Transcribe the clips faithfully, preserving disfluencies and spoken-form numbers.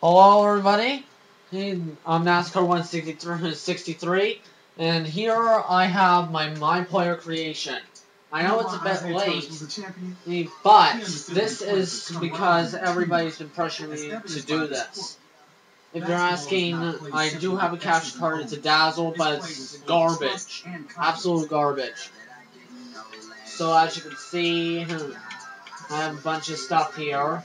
Hello everybody, I'm NASCAR one sixty-three, and here I have my My Player creation. I know it's a bit late, but this is because everybody's been pressuring me to do this. If you're asking, I do have a capture card, it's a Dazzle, but it's garbage. Absolute garbage. So as you can see, I have a bunch of stuff here.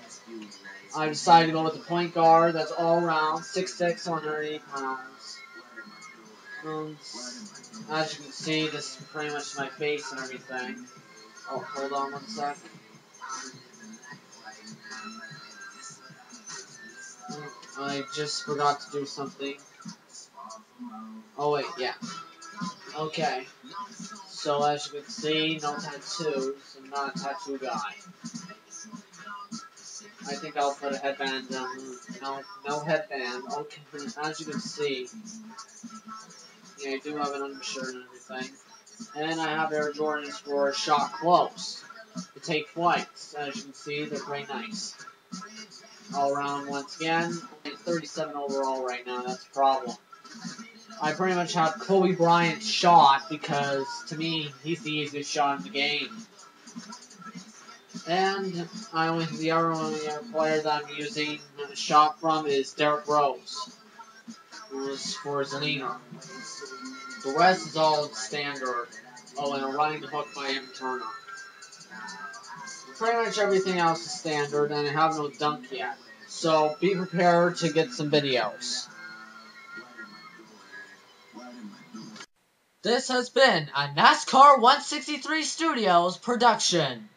I decided to go with the point guard. That's all round, six six, one hundred eighty pounds. Um, as you can see, this is pretty much my face and everything. Oh, hold on one sec. I just forgot to do something. Oh wait, yeah. Okay. So as you can see, no tattoos. I'm not a tattoo guy. I think I'll put a headband down. No, no headband. Okay, as you can see, yeah, I do have an undershirt and everything. And I have Air Jordans for shot close to take flights. As you can see, they're pretty nice. All around once again. I'm thirty-seven overall right now. That's a problem. I pretty much have Kobe Bryant's shot because, to me, he's the easiest shot in the game. And I only, the other one, the other player that I'm using a shot from is Derek Rose, who is for his leaner. The rest is all standard. Oh, and a running hook by Evan Turner. Pretty much everything else is standard, and I have no dunk yet. So be prepared to get some videos. This has been a NASCAR one sixty-three Studios production.